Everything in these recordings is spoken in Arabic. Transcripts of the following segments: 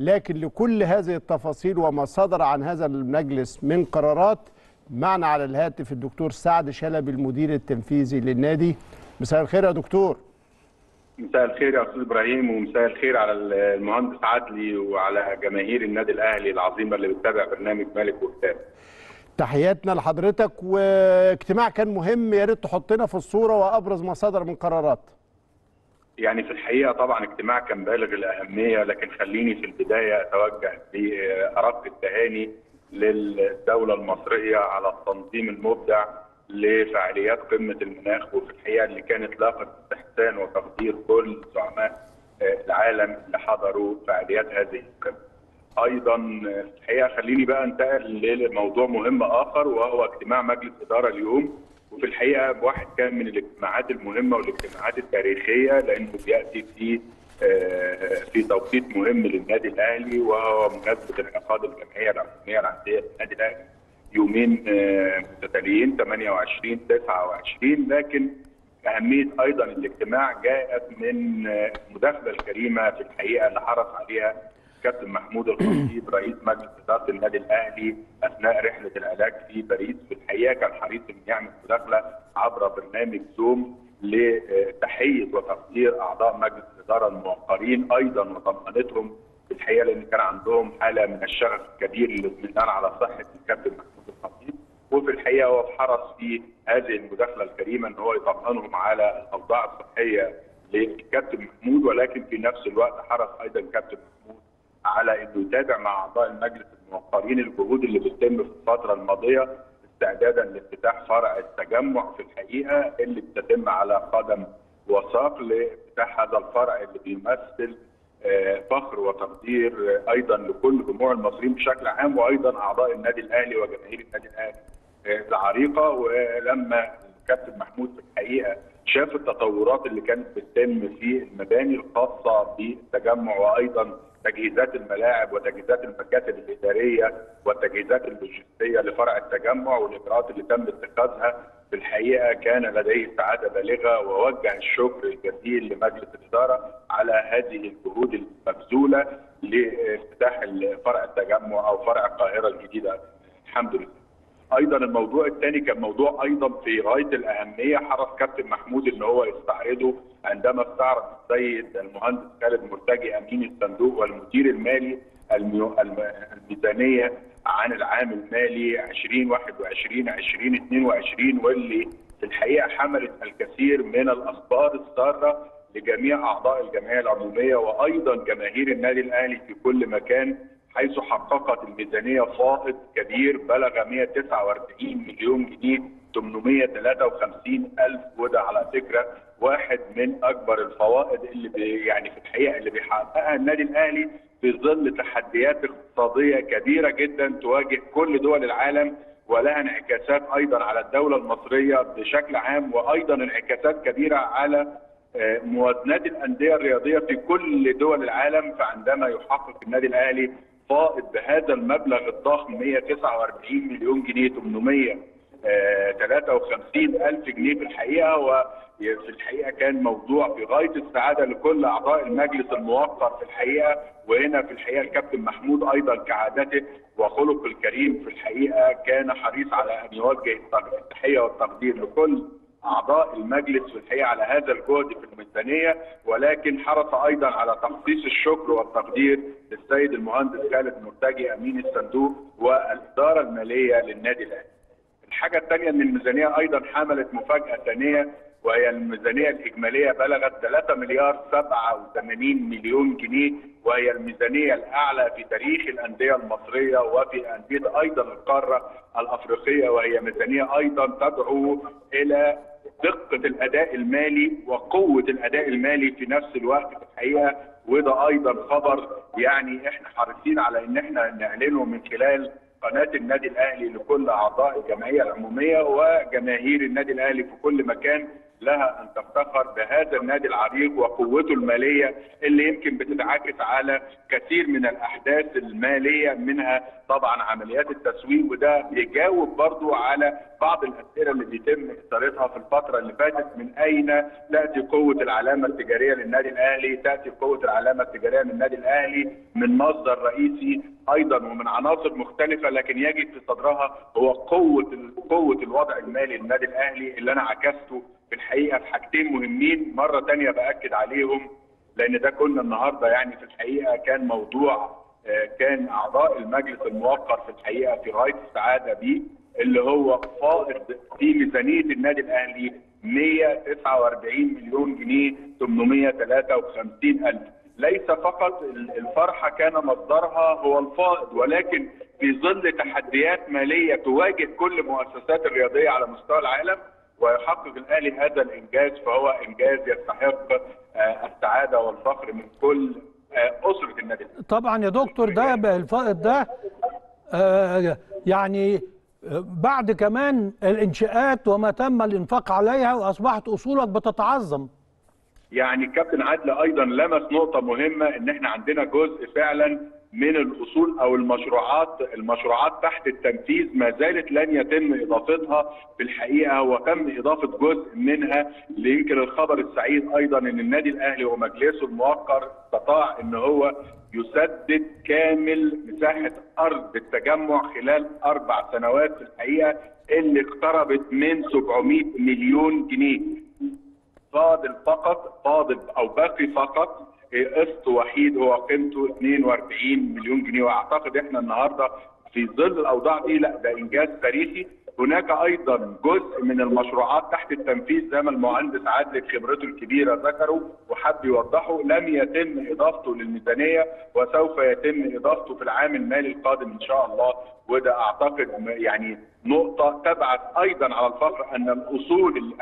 لكن لكل هذه التفاصيل وما صدر عن هذا المجلس من قرارات معنا على الهاتف الدكتور سعد شلبي المدير التنفيذي للنادي. مساء الخير يا دكتور. مساء الخير يا استاذ ابراهيم، ومساء الخير على المهندس عدلي وعلى جماهير النادي الاهلي العظيمه اللي بتتابع برنامج ملك وكتابة. تحياتنا لحضرتك، واجتماع كان مهم، يا ريت تحطنا في الصوره وابرز ما صدر من قرارات. يعني في الحقيقه طبعا اجتماع كان بالغ الاهميه، لكن خليني في البدايه اتوجه بارق التهاني للدوله المصريه على التنظيم المبدع لفعاليات قمه المناخ، وفي الحقيقه اللي كانت لاقت استحسان وتقدير كل زعماء العالم اللي حضروا فعاليات هذه القمه. ايضا في الحقيقه خليني بقى انتقل لموضوع مهم اخر، وهو اجتماع مجلس اداره اليوم، وفي الحقيقه واحد كان من الاجتماعات المهمه والاجتماعات التاريخيه، لانه بياتي في توقيت مهم للنادي الاهلي، وهو مناسبه انعقاد الجمعيه العموميه العاديه للنادي الاهلي يومين متتاليين 28 و 29. لكن اهميه ايضا الاجتماع جاءت من المداخله الكريمه في الحقيقه اللي حرص عليها كابتن محمود الخطيب رئيس مجلس اداره النادي الاهلي اثناء رحله العلاج في باريس. في الحقيقه كان حريص انه يعمل مداخله عبر برنامج زوم لتحيه وتقدير اعضاء مجلس الاداره الموقرين، ايضا وطمأنتهم في الحقيقه، لان كان عندهم حاله من الشغف الكبير للاطمئنان على صحه الكابتن محمود الخطيب. وفي الحقيقه هو حرص في هذه المداخله الكريمه ان هو يطمئنهم على الاوضاع الصحيه للكابتن محمود، ولكن في نفس الوقت حرص ايضا كابتن محمود على انه يتابع مع اعضاء المجلس الموقرين الجهود اللي بتتم في الفتره الماضيه استعدادا لافتتاح فرع التجمع في الحقيقه اللي بتتم على قدم وساق لافتتاح هذا الفرع اللي بيمثل فخر وتقدير ايضا لكل جموع المصريين بشكل عام، وايضا اعضاء النادي الاهلي وجماهير النادي الاهلي العريقه. ولما الكابتن محمود في الحقيقه شاف التطورات اللي كانت بتتم في المباني الخاصه بالتجمع، وايضا تجهيزات الملاعب وتجهيزات المكاتب الاداريه والتجهيزات اللوجستيه لفرع التجمع والاجراءات اللي تم اتخاذها، في الحقيقه كان لديه سعاده بالغه، ووجه الشكر الجزيل لمجلس الاداره على هذه الجهود المبذوله لافتتاح فرع التجمع او فرع القاهره الجديده. الحمد لله. ايضا الموضوع الثاني كان موضوع ايضا في غايه الاهميه، حرص كابتن محمود ان هو يستعرضه عندما استعرض السيد المهندس خالد مرتجي امين الصندوق والمدير المالي الميزانيه عن العام المالي 2021 2022، واللي في الحقيقه حملت الكثير من الاخبار الساره لجميع اعضاء الجمعيه العموميه وايضا جماهير النادي الاهلي في كل مكان، حيث حققت الميزانيه فائض كبير بلغ 149 مليون جنيه 853 الف، وده على فكره واحد من اكبر الفوائد اللي يعني في الحقيقه اللي بيحققها النادي الاهلي في ظل تحديات اقتصاديه كبيره جدا تواجه كل دول العالم، ولها انعكاسات ايضا على الدوله المصريه بشكل عام، وايضا انعكاسات كبيره على موازنات الانديه الرياضيه في كل دول العالم. فعندما يحقق النادي الاهلي فائض بهذا المبلغ الضخم 149 مليون جنيه 853 ألف جنيه في الحقيقة، وفي الحقيقة كان موضوع في غاية السعادة لكل أعضاء المجلس الموقر في الحقيقة. وهنا في الحقيقة الكابتن محمود أيضا كعادته وخلقه الكريم في الحقيقة كان حريص على أن يوجه التحية والتقدير لكل أعضاء المجلس في الحقيقة على هذا الجهد في الميزانية، ولكن حرص أيضا على تخصيص الشكر والتقدير للسيد المهندس خالد مرتجي أمين الصندوق والإدارة المالية للنادي الأهلي. الحاجة الثانية أن الميزانية أيضا حملت مفاجأة ثانية، وهي الميزانية الإجمالية بلغت 3 مليار 87 مليون جنيه، وهي الميزانية الأعلى في تاريخ الأندية المصرية وفي أندية أيضا القارة الأفريقية، وهي ميزانية أيضا تدعو إلى دقة الأداء المالي وقوة الأداء المالي في نفس الوقت في الحقيقة. وده أيضا خبر يعني إحنا حريصين على إن إحنا نعلنه من خلال قناة النادي الأهلي لكل أعضاء الجمعية العمومية وجماهير النادي الأهلي في كل مكان، لها ان تفتخر بهذا النادي العريق وقوته الماليه اللي يمكن بتتعاكس على كثير من الاحداث الماليه، منها طبعا عمليات التسويق، وده بيجاوب برضو على بعض الاسئله اللي بيتم اثارتها في الفتره اللي فاتت. من اين تاتي قوه العلامه التجاريه للنادي الاهلي؟ تاتي قوه العلامه التجاريه للنادي الاهلي من مصدر رئيسي ايضا ومن عناصر مختلفه، لكن يجد في صدرها هو قوه الوضع المالي للنادي الاهلي اللي انا عكسته في الحقيقه في حاجتين مهمين مره ثانيه باكد عليهم، لان ده كنا النهارده يعني في الحقيقه كان موضوع كان اعضاء المجلس الموقر في الحقيقه في غايه السعاده بيه، اللي هو فائض في ميزانيه النادي الاهلي 149 مليون جنيه 853 الف. ليس فقط الفرحه كان مصدرها هو الفائض، ولكن في ظل تحديات ماليه تواجه كل المؤسسات الرياضيه على مستوى العالم ويحقق الاهلي هذا الانجاز، فهو انجاز يستحق السعاده والفخر من كل اسره النادي. طبعا يا دكتور ده الفائض ده يعني بعد كمان الانشاءات وما تم الانفاق عليها واصبحت اصولك بتتعظم. يعني كابتن عدل ايضا لمس نقطه مهمه، ان احنا عندنا جزء فعلا من الاصول او المشروعات تحت التنفيذ ما زالت لن يتم اضافتها في الحقيقه، وتم اضافه جزء منها. اللي يمكن الخبر السعيد ايضا ان النادي الاهلي ومجلسه الموقر استطاع ان هو يسدد كامل مساحه ارض التجمع خلال 4 سنوات في الحقيقه اللي اقتربت من 700 مليون جنيه. باقي فقط قسط وحيد هو قيمته 42 مليون جنيه، واعتقد احنا النهارده في ظل الاوضاع دي لا ده انجاز تاريخي. هناك ايضا جزء من المشروعات تحت التنفيذ زي ما المهندس عادل بخبرته الكبيره ذكره وحب يوضحه لم يتم اضافته للميزانيه، وسوف يتم اضافته في العام المالي القادم ان شاء الله. وده اعتقد يعني نقطه تبعث ايضا على الفخر ان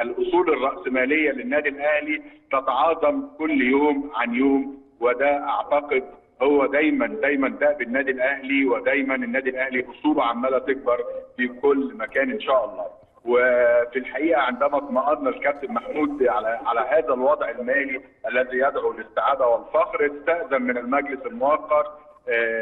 الاصول الراسماليه للنادي الاهلي تتعاظم كل يوم عن يوم، وده اعتقد هو دايما دأب النادي الاهلي، ودايما النادي الاهلي اصوله عماله تكبر في كل مكان ان شاء الله. وفي الحقيقه عندما اطمأن الكابتن محمود على هذا الوضع المالي الذي يدعو للسعاده والفخر، استأذن من المجلس الموقر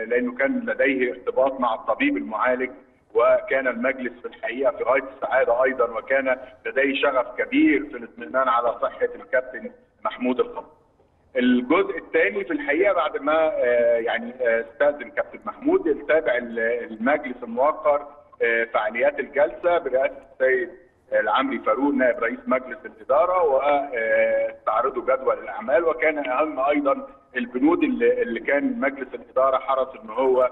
لانه كان لديه ارتباط مع الطبيب المعالج، وكان المجلس في الحقيقه في غايه السعاده ايضا، وكان لديه شغف كبير في الاطمئنان على صحه الكابتن محمود الخطيب. الجزء الثاني في الحقيقه بعد ما يعني استاذن كابتن محمود يتابع المجلس الموقر فعاليات الجلسه برئاسه السيد العمري فاروق نائب رئيس مجلس الاداره، واستعرضوا جدول الاعمال، وكان اهم ايضا البنود اللي كان مجلس الاداره حرص ان هو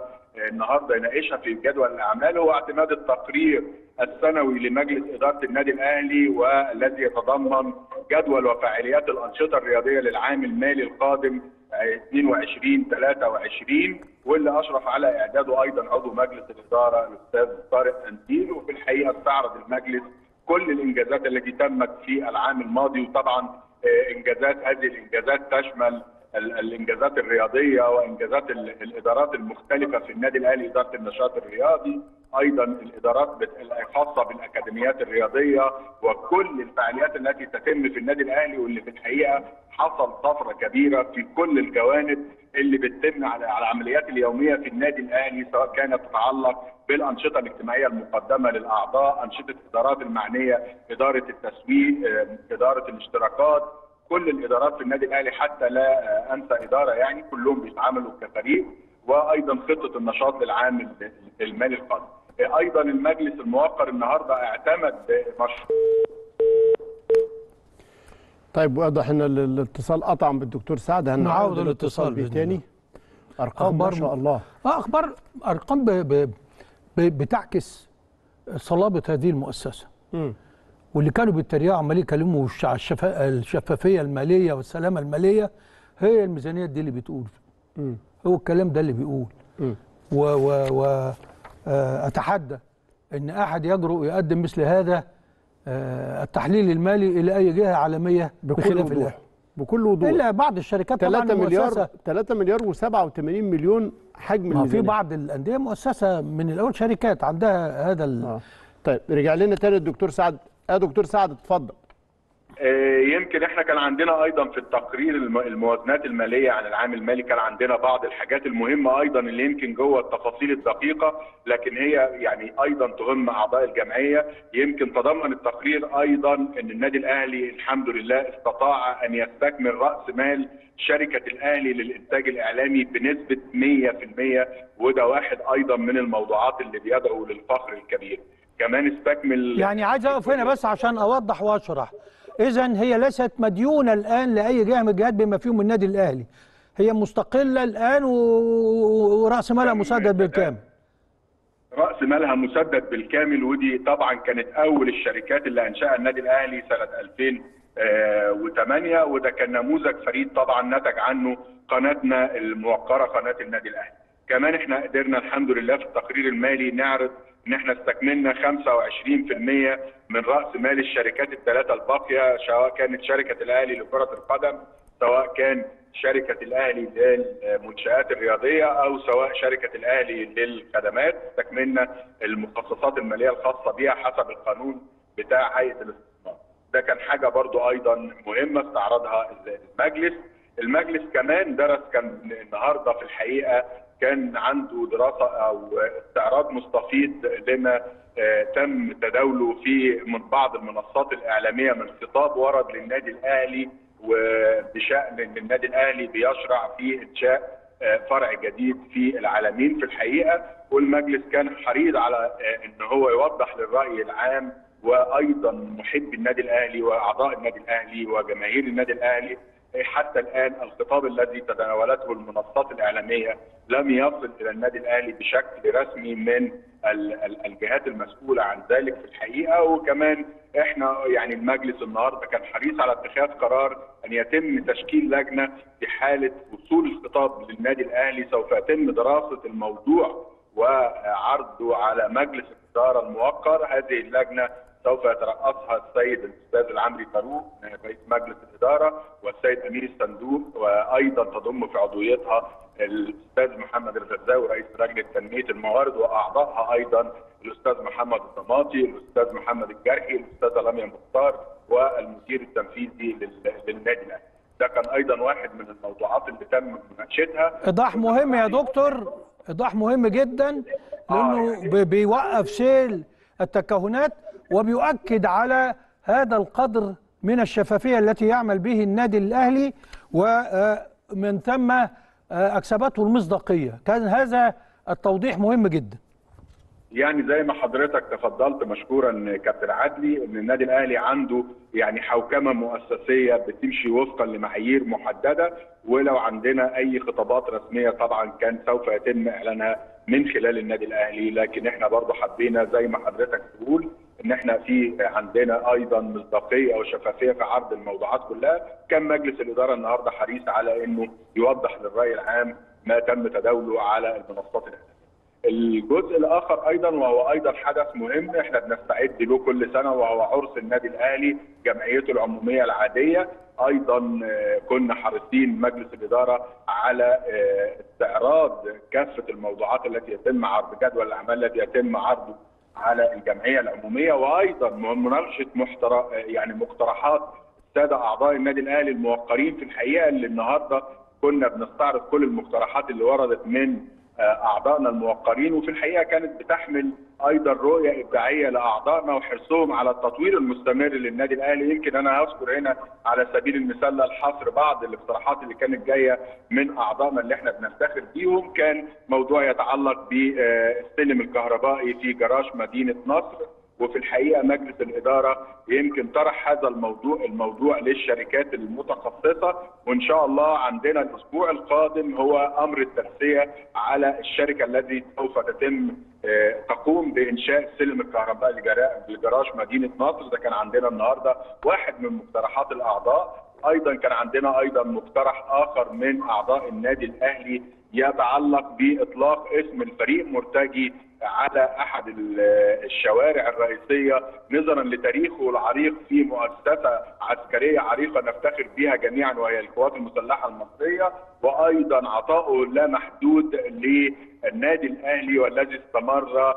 النهارده يناقشها في جدول الاعمال هو اعتماد التقرير السنوي لمجلس اداره النادي الاهلي، والذي يتضمن جدول وفعاليات الانشطه الرياضيه للعام المالي القادم 22-23، واللي اشرف على اعداده ايضا عضو مجلس الاداره الاستاذ طارق قنديل. وفي الحقيقه استعرض المجلس كل الانجازات التي تمت في العام الماضي، وطبعا هذه الانجازات تشمل الانجازات الرياضيه وانجازات الادارات المختلفه في النادي الاهلي، اداره النشاط الرياضي، ايضا الادارات الخاصه بالاكاديميات الرياضيه، وكل الفعاليات التي تتم في النادي الاهلي، واللي في الحقيقه حصل طفره كبيره في كل الجوانب اللي بتتم على العمليات اليوميه في النادي الاهلي، سواء كانت تتعلق بالانشطه الاجتماعيه المقدمه للاعضاء، انشطه الادارات المعنيه، اداره التسويق، اداره الاشتراكات. كل الادارات في النادي الاهلي حتى لا انسى اداره يعني كلهم بيتعاملوا كفريق، وايضا خطه النشاط للعام المالي القادم. ايضا المجلس الموقر النهارده اعتمد مشروع. طيب واضح ان الاتصال قطع بالدكتور سعد، هنعود الاتصال بيه تاني. ارقام ما شاء الله، ارقام بتعكس صلابه هذه المؤسسه. واللي كانوا بيتريقوا عمالين يكلموا على الشفافيه الماليه والسلامه الماليه، هي الميزانيات دي اللي بتقول هو الكلام ده اللي بيقول. واتحدى ان احد يجرؤ يقدم مثل هذا التحليل المالي الى اي جهه عالميه بكل وضوح الا بعض الشركات. 3 مليار و87 مليون حجم الميزانيه. ما في بعض الانديه مؤسسه من الاول شركات عندها هذا. طيب رجع لنا تاني الدكتور سعد. دكتور سعد اتفضل. يمكن احنا كان عندنا ايضا في التقرير الموازنات الماليه عن العام المالي كان عندنا بعض الحاجات المهمه ايضا اللي يمكن جوه التفاصيل الدقيقه، لكن هي يعني ايضا تهم اعضاء الجمعيه. يمكن تضمن التقرير ايضا ان النادي الاهلي الحمد لله استطاع ان يستكمل راس مال شركه الاهلي للانتاج الاعلامي بنسبه 100%، وده واحد ايضا من الموضوعات اللي بيدعو للفخر الكبير. كمان استكمل، يعني عايز اقف هنا بس عشان اوضح واشرح. إذن هي ليست مديونة الآن لأي جهة من الجهات بما فيهم النادي الأهلي، هي مستقلة الآن ورأس مالها مسدد بالكامل. رأس مالها مسدد بالكامل، ودي طبعا كانت أول الشركات اللي أنشأها النادي الأهلي سنة 2008، وده كان نموذج فريد طبعا نتج عنه قناتنا الموقرة قناة النادي الأهلي. كمان احنا قدرنا الحمد لله في التقرير المالي نعرض ان احنا استكملنا 25% من راس مال الشركات الثلاثه الباقيه، سواء كانت شركه الاهلي لكره القدم، سواء كان شركه الاهلي للمنشآت الرياضيه، او سواء شركه الاهلي للخدمات. استكملنا المخصصات الماليه الخاصه بها حسب القانون بتاع هيئه الاستثمار. ده كان حاجه برضو ايضا مهمه استعرضها المجلس. المجلس كمان درس، كان النهارده في الحقيقه كان عنده دراسه او استعراض مستفيض لما تم تداوله في من بعض المنصات الاعلاميه من خطاب ورد للنادي الاهلي، وبشان ان النادي الاهلي بيشرع في انشاء فرع جديد في العالمين في الحقيقه. والمجلس كان حريص على ان هو يوضح للراي العام وايضا محبي النادي الاهلي واعضاء النادي الاهلي وجماهير النادي الاهلي. حتى الآن الخطاب الذي تداولته المنصات الإعلامية لم يصل إلى النادي الأهلي بشكل رسمي من الجهات المسؤولة عن ذلك في الحقيقة. وكمان احنا يعني المجلس النهارده كان حريص على اتخاذ قرار أن يتم تشكيل لجنة في حالة وصول الخطاب للنادي الأهلي سوف يتم دراسة الموضوع وعرضه على مجلس الإدارة الموقر. هذه اللجنة سوف يترأسها السيد الأستاذ العمري فاروق رئيس مجلس الإدارة والسيد أمير الصندوق، وأيضا تضم في عضويتها الأستاذ محمد الغزاوي رئيس لجنة تنمية الموارد، وأعضائها أيضا الأستاذ محمد الضماطي، الأستاذ محمد الجرشي، الأستاذة لمياء مختار، والمدير التنفيذي للنادي الأهلي. ده كان أيضا واحد من الموضوعات اللي تم مناقشتها. إيضاح مهم يا دكتور، إيضاح مهم جدا، لأنه بيوقف سيل التكهنات وبيؤكد على هذا القدر من الشفافية التي يعمل به النادي الأهلي، ومن ثم أكسبته المصداقية. كان هذا التوضيح مهم جدا. يعني زي ما حضرتك تفضلت مشكورا كابتن عدلي، ان النادي الاهلي عنده يعني حوكمه مؤسسيه بتمشي وفقا لمعايير محدده، ولو عندنا اي خطابات رسميه طبعا كان سوف يتم اعلانها من خلال النادي الاهلي. لكن احنا برضه حبينا زي ما حضرتك تقول ان احنا في عندنا ايضا مصداقيه او شفافيه في عرض الموضوعات كلها. كان مجلس الاداره النهارده حريص على انه يوضح للراي العام ما تم تداوله على المنصات الاهليه. الجزء الاخر ايضا وهو ايضا حدث مهم احنا بنستعد له كل سنه، وهو عرس النادي الاهلي جمعيته العموميه العاديه. ايضا كنا حريصين مجلس الاداره على استعراض كافه الموضوعات التي يتم عرض جدول الاعمال الذي يتم عرضه على الجمعيه العموميه، وايضا مناقشه يعني مقترحات الساده اعضاء النادي الاهلي الموقرين في الحقيقه. اللي النهارده كنا بنستعرض كل المقترحات اللي وردت من أعضائنا الموقرين، وفي الحقيقة كانت بتحمل أيضا رؤية إبداعية لأعضائنا وحرصهم على التطوير المستمر للنادي الأهلي. يمكن أنا هذكر هنا على سبيل المثال للحصر بعض الاقتراحات اللي كانت جاية من أعضائنا اللي احنا بنفتخر بيهم. كان موضوع يتعلق بالسلم الكهربائي في جراج مدينة نصر، وفي الحقيقة مجلس الإدارة يمكن طرح هذا الموضوع للشركات المتخصصة، وإن شاء الله عندنا الأسبوع القادم هو أمر الترسية على الشركة التي سوف تتم تقوم بإنشاء سلم الكهرباء لجراج مدينة نصر. ده كان عندنا النهاردة واحد من مقترحات الأعضاء. أيضا كان عندنا أيضا مقترح آخر من أعضاء النادي الأهلي يتعلق بإطلاق اسم الفريق مرتجي على أحد الشوارع الرئيسية نظرا لتاريخه العريق في مؤسسة عسكرية عريقة نفتخر بها جميعا وهي القوات المسلحة المصرية، وأيضا عطائه لا محدود للنادي الأهلي والذي استمر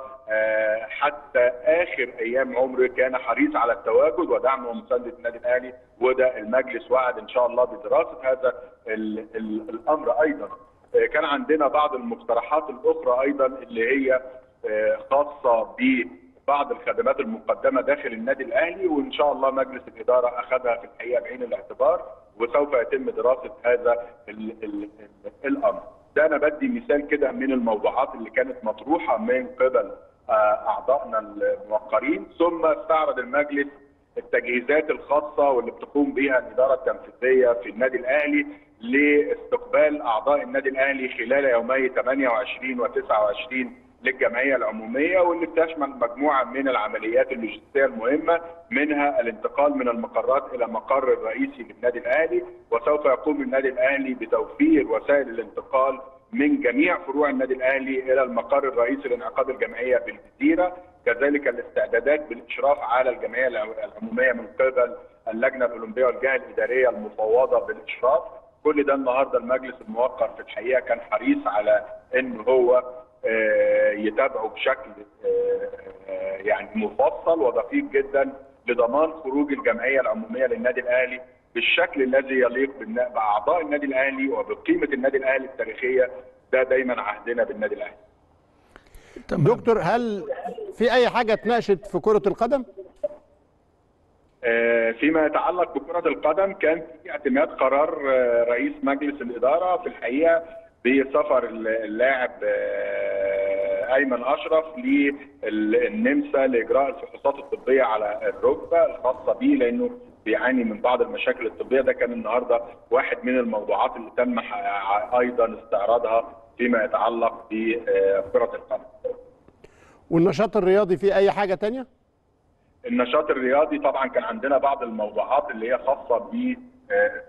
حتى آخر أيام عمره. كان حريص على التواجد ودعم ومساندة النادي الأهلي، وده المجلس وعد إن شاء الله بدراسة هذا الأمر. أيضا كان عندنا بعض المقترحات الأخرى أيضا اللي هي خاصة ببعض الخدمات المقدمة داخل النادي الأهلي، وإن شاء الله مجلس الإدارة أخذها في الحقيقة بعين الاعتبار وسوف يتم دراسة هذا الأمر. ده أنا بدي مثال كده من الموضوعات اللي كانت مطروحة من قبل أعضائنا الموقرين، ثم استعرض المجلس التجهيزات الخاصة واللي بتقوم بها الإدارة التنفيذية في النادي الأهلي لاستقبال أعضاء النادي الأهلي خلال يومي 28 و 29 للجمعية العمومية، واللي بتشمل مجموعة من العمليات اللوجستية المهمة، منها الانتقال من المقرات إلى مقر الرئيسي للنادي الأهلي، وسوف يقوم النادي الأهلي بتوفير وسائل الانتقال من جميع فروع النادي الأهلي إلى المقر الرئيسي لانعقاد الجمعية بالجزيرة، كذلك الاستعدادات بالإشراف على الجمعية العمومية من قبل اللجنة الأولمبية والجهة الإدارية المفوضة بالإشراف. كل ده النهارده المجلس الموقر في الحقيقة كان حريص على إن هو يتابعوا بشكل يعني مفصل ودقيق جدا لضمان خروج الجمعيه العموميه للنادي الاهلي بالشكل الذي يليق باعضاء النادي الاهلي وبقيمه النادي الاهلي التاريخيه. ده دايما عهدنا بالنادي الاهلي. دكتور، هل في اي حاجه اتناقشت في كره القدم؟ فيما يتعلق بكره القدم كان في اعتماد قرار رئيس مجلس الاداره في الحقيقه بسفر اللاعب ايمن اشرف للنمسا لاجراء الفحوصات الطبيه على الركبه الخاصه بيه لانه بيعاني من بعض المشاكل الطبيه. ده كان النهارده واحد من الموضوعات اللي تم ايضا استعراضها فيما يتعلق بكره القدم. والنشاط الرياضي فيه اي حاجه ثانيه؟ النشاط الرياضي طبعا كان عندنا بعض الموضوعات اللي هي خاصه ب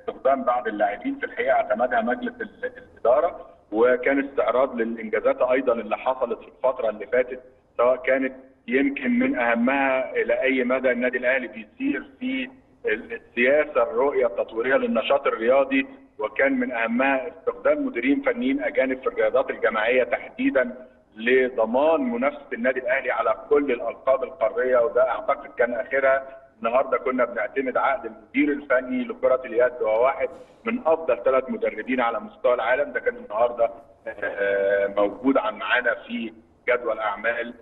استخدام بعض اللاعبين في الحقيقه اعتمدها مجلس الاداره، وكان استعراض للانجازات ايضا اللي حصلت في الفتره اللي فاتت، سواء كانت يمكن من اهمها الى اي مدى النادي الاهلي بيسير في السياسه الرؤيه التطويريه للنشاط الرياضي، وكان من اهمها استخدام مديرين فنيين اجانب في الرياضات الجماعيه تحديدا لضمان منافسه النادي الاهلي على كل الالقاب القاريه، وده اعتقد كان اخرها. النهارده كنا بنعتمد عقد المدير الفني لكرة اليد وهو واحد من افضل 3 مدربين على مستوى العالم، ده كان النهارده موجود معانا في جدول اعمال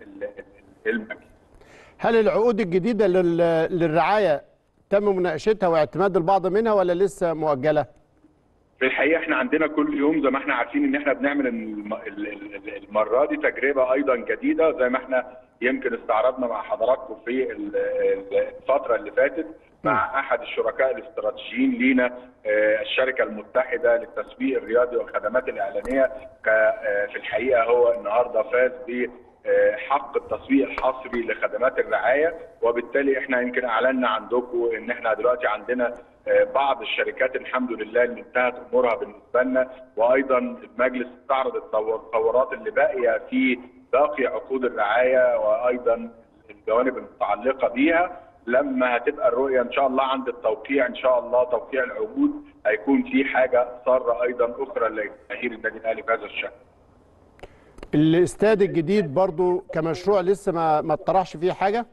المجلس. هل العقود الجديده للرعايه تم مناقشتها واعتماد البعض منها ولا لسه مؤجله؟ في الحقيقه احنا عندنا كل يوم زي ما احنا عارفين ان احنا بنعمل المره دي تجربه ايضا جديده زي ما احنا يمكن استعرضنا مع حضراتكم في الفتره اللي فاتت مع احد الشركاء الاستراتيجيين لينا الشركه المتحده للتسويق الرياضي والخدمات الاعلانيه. في الحقيقه هو النهارده فاز بحق التسويق الحصري لخدمات الرعايه، وبالتالي احنا يمكن اعلنا عندكم ان احنا دلوقتي عندنا بعض الشركات الحمد لله اللي انتهت امورها بالنسبه لنا، وايضا المجلس استعرض التطورات اللي باقيه في باقي عقود الرعايه وايضا الجوانب المتعلقه بيها. لما هتبقى الرؤيه ان شاء الله عند التوقيع ان شاء الله توقيع العقود هيكون في حاجه ساره ايضا اخرى لجماهير النادي الاهلي بهذا الشكل. الاستاد الجديد برضو كمشروع لسه ما اتطرحش فيه حاجه؟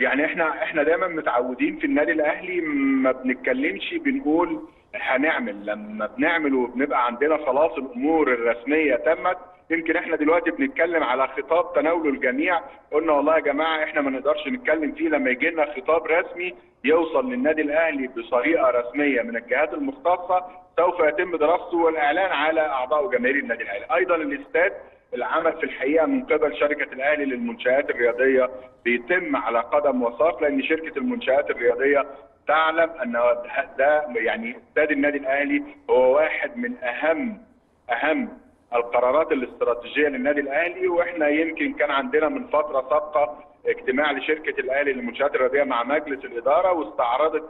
يعني احنا دايما متعودين في النادي الاهلي ما بنتكلمش بنقول هنعمل، لما بنعمل وبنبقى عندنا خلاص الامور الرسميه تمت. يمكن احنا دلوقتي بنتكلم على خطاب تناوله الجميع، قلنا والله يا جماعه احنا ما نقدرش نتكلم فيه لما يجي لنا خطاب رسمي يوصل للنادي الاهلي بطريقه رسميه من الجهات المختصه سوف يتم دراسته والاعلان على اعضاء وجماهير النادي الاهلي. ايضا الاستاد العمل في الحقيقه من قبل شركه الاهلي للمنشآت الرياضيه بيتم على قدم وساق، لان شركه المنشآت الرياضيه تعلم ان ده يعني استاد النادي الاهلي هو واحد من اهم القرارات الاستراتيجيه للنادي الاهلي. واحنا يمكن كان عندنا من فتره سابقه اجتماع لشركه الاهلي للمنشآت الرياضيه مع مجلس الاداره، واستعرضت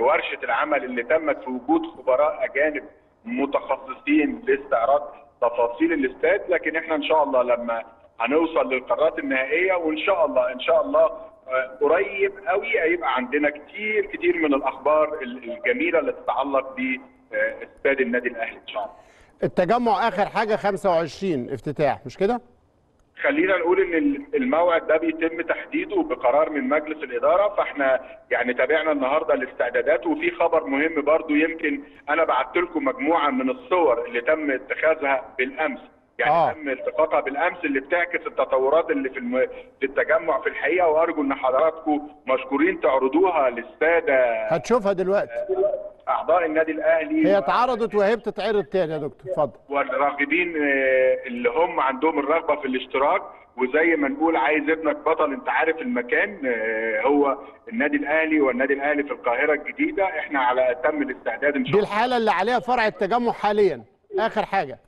ورشه العمل اللي تمت في وجود خبراء اجانب متخصصين لاستعراض تفاصيل الاستاد، لكن احنا ان شاء الله لما هنوصل للقرارات النهائيه وان شاء الله قريب قوي هيبقى عندنا كتير من الاخبار الجميله اللي تتعلق باستاد النادي الاهلي ان شاء الله. التجمع اخر حاجه 25 افتتاح مش كده؟ خلينا نقول ان الموعد ده بيتم تحديده بقرار من مجلس الاداره، فاحنا يعني تابعنا النهارده الاستعدادات. وفي خبر مهم برضو، يمكن انا بعت لكم مجموعه من الصور اللي تم اتخاذها بالامس، يعني تم التقاطها بالامس اللي بتعكس التطورات اللي في التجمع في الحقيقه، وارجو ان حضراتكم مشكورين تعرضوها للساده. هتشوفها دلوقتي اعضاء النادي الاهلي، هي اتعرضت وهي بتتعرض تاني يا دكتور، اتفضل. والراغبين اللي هم عندهم الرغبه في الاشتراك، وزي ما نقول عايز ابنك بطل، انت عارف المكان هو النادي الاهلي، والنادي الاهلي في القاهره الجديده. احنا على اتم الاستعداد ان شاء الله. دي الحاله اللي عليها فرع التجمع حاليا، اخر حاجه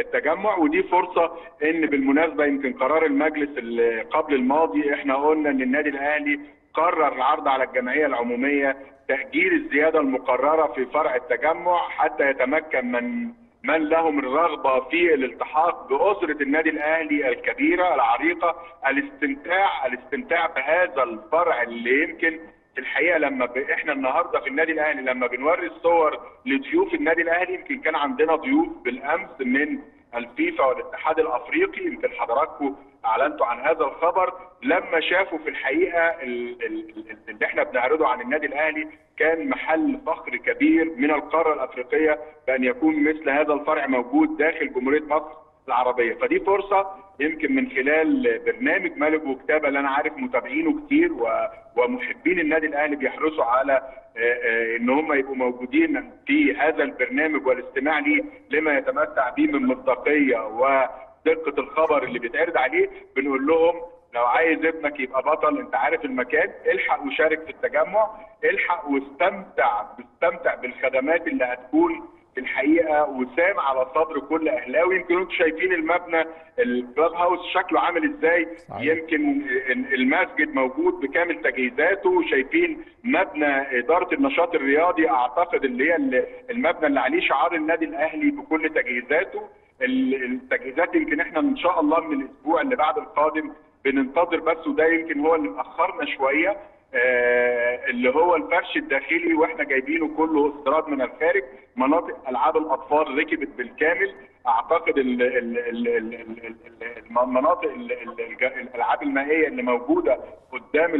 التجمع. ودي فرصه ان بالمناسبه يمكن قرار المجلس اللي قبل الماضي احنا قلنا ان النادي الاهلي قرر العرض على الجمعيه العموميه تاجيل الزياده المقرره في فرع التجمع حتى يتمكن من لهم الرغبه في الالتحاق باسره النادي الاهلي الكبيره العريقه، الاستمتاع بهذا الفرع اللي يمكن الحقيقه لما احنا النهارده في النادي الاهلي لما بنوري الصور لضيوف النادي الاهلي، يمكن كان عندنا ضيوف بالامس من الفيفا والاتحاد الافريقي، يمكن حضراتكم اعلنتوا عن هذا الخبر، لما شافوا في الحقيقه اللي احنا بنعرضه عن النادي الاهلي كان محل فخر كبير من القاره الافريقيه بان يكون مثل هذا الفرع موجود داخل جمهوريه مصر العربيه. فدي فرصه يمكن من خلال برنامج ملك وكتابه اللي انا عارف متابعينه كتير ومحبين النادي الاهلي بيحرصوا على ان هم يبقوا موجودين في هذا البرنامج والاستماع ليه لما يتمتع به من مصداقيه ودقه الخبر اللي بيتعرض عليه. بنقول لهم لو عايز ابنك يبقى بطل، انت عارف المكان، الحق وشارك في التجمع، الحق واستمتع بالخدمات اللي هتكون الحقيقه وسام على صدر كل اهلاوي. يمكن انتم شايفين المبنى الكلاب هاوس شكله عامل ازاي، يمكن المسجد موجود بكامل تجهيزاته، شايفين مبنى اداره النشاط الرياضي اعتقد اللي هي المبنى اللي عليه شعار النادي الاهلي بكل تجهيزاته. التجهيزات يمكن احنا ان شاء الله من الاسبوع اللي بعد القادم بننتظر بس، وده يمكن هو اللي مأخرنا شويه، اللي هو الفرش الداخلي واحنا جايبينه كله استيراد من الخارج، مناطق العاب الاطفال ركبت بالكامل، اعتقد المناطق الالعاب المائيه اللي موجوده قدام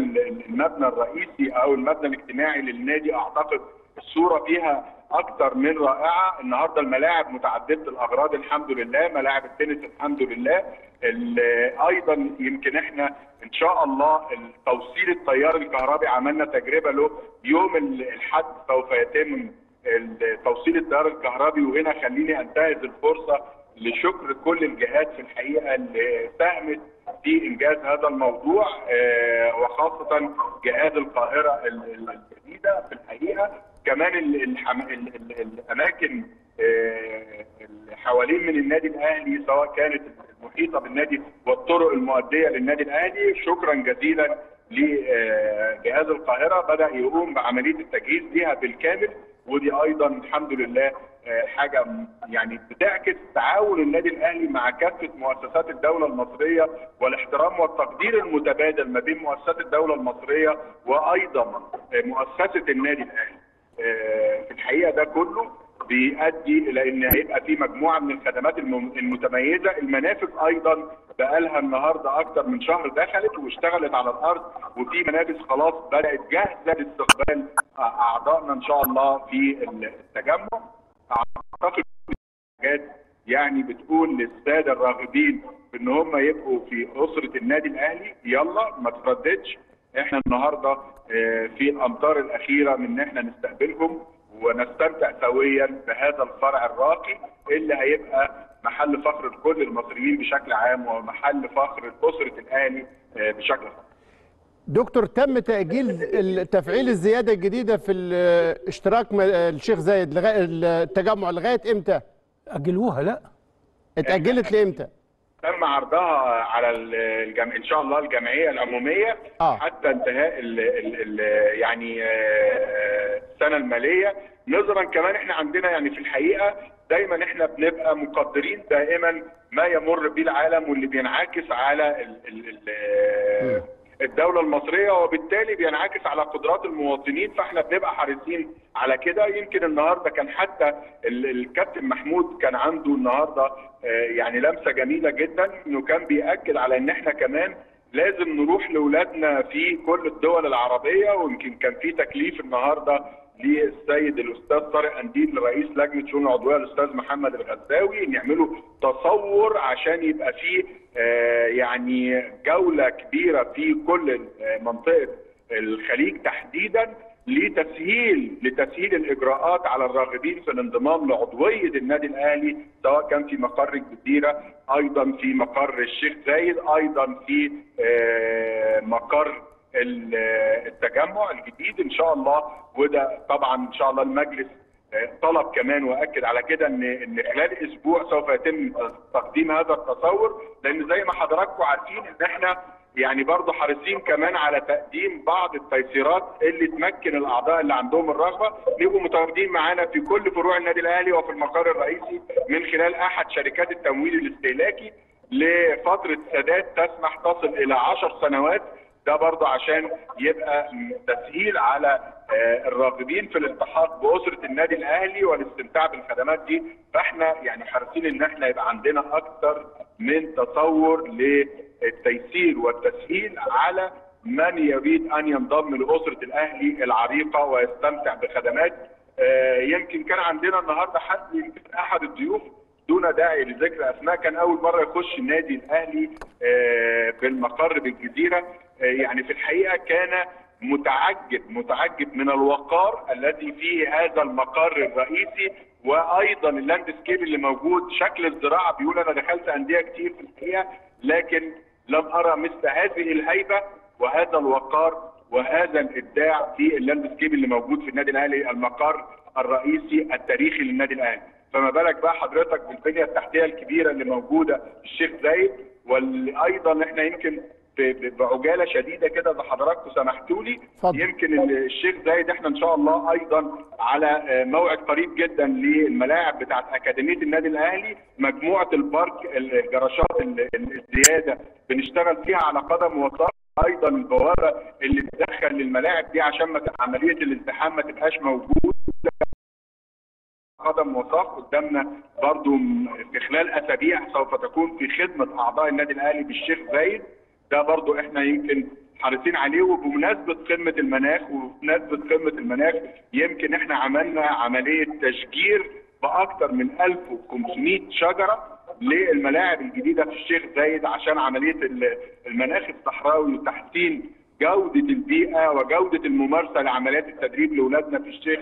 المبنى الرئيسي او المبنى الاجتماعي للنادي اعتقد الصوره فيها اكثر من رائعه. النهارده الملاعب متعدده الاغراض الحمد لله، ملاعب التنس الحمد لله. ايضا يمكن احنا ان شاء الله توصيل التيار الكهربي عملنا تجربه له، يوم الاحد سوف يتم توصيل التيار الكهربي. وهنا خليني انتهز الفرصه لشكر كل الجهات في الحقيقه اللي ساهمت في انجاز هذا الموضوع، وخاصه جهاز القاهره الجديده في الحقيقه. كمان الاماكن حوالين من النادي الاهلي سواء كانت المحيطه بالنادي والطرق المؤديه للنادي الاهلي، شكرا جزيلا لجهاز القاهره بدا يقوم بعمليه التجهيز ليها بالكامل. ودي ايضا الحمد لله حاجه يعني بتعكس تعاون النادي الاهلي مع كافه مؤسسات الدوله المصريه والاحترام والتقدير المتبادل ما بين مؤسسات الدوله المصريه وايضا مؤسسه النادي الاهلي. في الحقيقه ده كله بيؤدي الى ان هيبقى في مجموعه من الخدمات المتميزه. المنافذ ايضا بقى لها النهارده اكثر من شهر دخلت واشتغلت على الارض، وفي منافذ خلاص بدات جاهزه لاستقبال اعضائنا ان شاء الله في التجمع. اعتقد حاجات يعني بتقول للساده الراغبين ان هم يبقوا في اسره النادي الاهلي، يلا ما تترددش، احنا النهارده في الامطار الاخيره من ان احنا نستقبلهم ونستمتع سويا بهذا الفرع الراقي اللي هيبقى محل فخر لكل المصريين بشكل عام ومحل فخر لاسره الاهلي بشكل خاص. دكتور، تم تاجيل تفعيل الزياده الجديده في الاشتراك الشيخ زايد التجمع لغايه امتى؟ اجلوها؟ لا اتاجلت لامتى؟ تم عرضها على ان شاء الله الجمعيه العموميه حتى انتهاء يعني السنه الماليه. نظرا كمان احنا عندنا يعني في الحقيقه دايما احنا بنبقى مقدرين دائما ما يمر به العالم واللي بينعكس على الدولة المصرية، وبالتالي بينعكس على قدرات المواطنين، فاحنا بنبقى حريصين على كده. يمكن النهارده كان حتى الكابتن محمود كان عنده النهارده يعني لمسة جميلة جدا، انه كان بيأكد على ان احنا كمان لازم نروح لاولادنا في كل الدول العربية. ويمكن كان في تكليف النهارده للسيد الاستاذ طارق قنديل رئيس لجنه الشؤون العضويه الاستاذ محمد الغزاوي ان يعملوا تصور عشان يبقى فيه يعني جوله كبيره في كل منطقه الخليج تحديدا لتسهيل الاجراءات على الراغبين في الانضمام لعضويه النادي الاهلي، سواء كان في مقر الجزيره، ايضا في مقر الشيخ زايد، ايضا في مقر التجمع الجديد ان شاء الله. وده طبعا ان شاء الله المجلس طلب كمان واكد على كده ان خلال اسبوع سوف يتم تقديم هذا التصور، لان زي ما حضراتكم عارفين ان احنا يعني برضه حريصين كمان على تقديم بعض التيسيرات اللي تمكن الاعضاء اللي عندهم الرغبه يبقوا متواجدين معانا في كل فروع النادي الاهلي وفي المقر الرئيسي من خلال احد شركات التمويل الاستهلاكي لفتره سداد تسمح تصل الى 10 سنوات. ده برضه عشان يبقى تسهيل على الراغبين في الالتحاق باسره النادي الاهلي والاستمتاع بالخدمات دي. فاحنا يعني حريصين ان احنا يبقى عندنا اكثر من تصور للتيسير والتسهيل على من يريد ان ينضم لاسره الاهلي العريقه ويستمتع بخدمات. يمكن كان عندنا النهارده حد يمكن احد الضيوف دون داعي لذكر اسماء كان اول مره يخش النادي الاهلي بالمقر بالجزيره، يعني في الحقيقه كان متعجب من الوقار الذي فيه هذا المقر الرئيسي، وايضا اللاندسكيب اللي موجود. شكل الزراعه بيقول انا دخلت انديه كتير في الحقيقه لكن لم ارى مثل هذه الهيبه وهذا الوقار وهذا الابداع في اللاندسكيب اللي موجود في النادي الاهلي، المقر الرئيسي التاريخي للنادي الاهلي. فما بالك بقى حضرتك بالبنيه التحتيه الكبيره اللي موجوده الشيخ زايد، وايضا احنا يمكن بعجاله شديده كده اذا حضراتكم سمحتوا لي يمكن الشيخ زايد احنا ان شاء الله ايضا على موعد قريب جدا للملاعب بتاعت اكاديميه النادي الاهلي، مجموعه البارك الجراشات الزياده بنشتغل فيها على قدم وساق، ايضا البوابه اللي بتدخل للملاعب دي عشان عمليه الازدحام ما تبقاش موجوده قدم وساق. قدامنا برضو في خلال اسابيع سوف تكون في خدمه اعضاء النادي الاهلي بالشيخ زايد، ده برضو احنا يمكن حريصين عليه. وبمناسبه قمه المناخ يمكن احنا عملنا عمليه تشجير باكثر من 1500 شجره للملاعب الجديده في الشيخ زايد عشان عمليه المناخ الصحراوي وتحسين جوده البيئه وجوده الممارسه لعمليات التدريب لاولادنا في الشيخ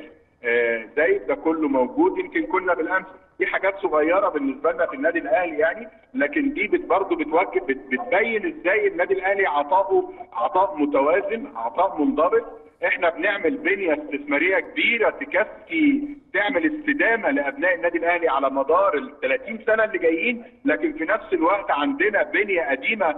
زايد. ده كله موجود. يمكن كنا بالامس دي حاجات صغيره بالنسبه لنا في النادي الاهلي يعني، لكن دي برضه بتبين ازاي النادي الاهلي عطائه عطاء متوازن، عطاء منضبط. احنا بنعمل بنيه استثماريه كبيره تكفي تعمل استدامه لابناء النادي الاهلي على مدار ال 30 سنه اللي جايين، لكن في نفس الوقت عندنا بنيه قديمه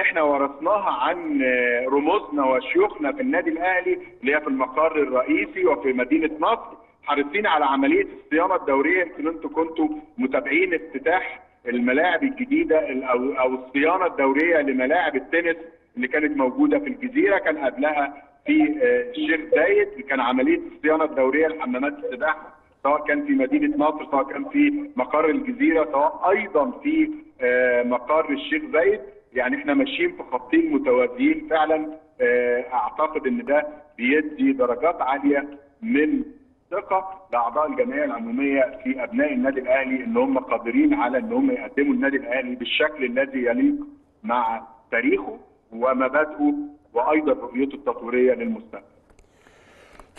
احنا ورثناها عن رموزنا وشيوخنا في النادي الاهلي اللي هي في المقر الرئيسي وفي مدينه نصر. حريصين على عمليه الصيانه الدوريه، يمكن انتم كنتوا متابعين افتتاح الملاعب الجديده او الصيانه الدوريه لملاعب التنس اللي كانت موجوده في الجزيره، كان قبلها في الشيخ زايد كان عمليه الصيانه الدوريه لحمامات السباحه سواء كان في مدينه نصر، سواء كان في مقر الجزيره، سواء ايضا في مقر الشيخ زايد. يعني احنا ماشيين في خطين متوازيين فعلا، اعتقد ان ده بيدي درجات عاليه من ثقه لاعضاء الجمعيه العموميه في ابناء النادي الاهلي ان هم قادرين على ان هم يقدموا النادي الاهلي بالشكل الذي يليق مع تاريخه ومبادئه وايضا رؤيته التطويريه للمستقبل.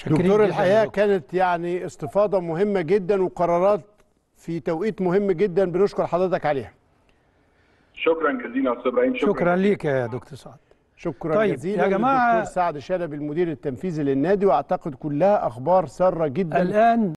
دكتور الحياه كانت يعني استفاضه مهمه جدا وقرارات في توقيت مهم جدا، بنشكر حضرتك عليها. شكرا جزيلا يا استاذ ابراهيم. شكرا ليك يا دكتور سعد. شكرا طيب جزيلا يا جماعه. الدكتور سعد شلبي المدير التنفيذي للنادي، واعتقد كلها اخبار ساره جدا الان.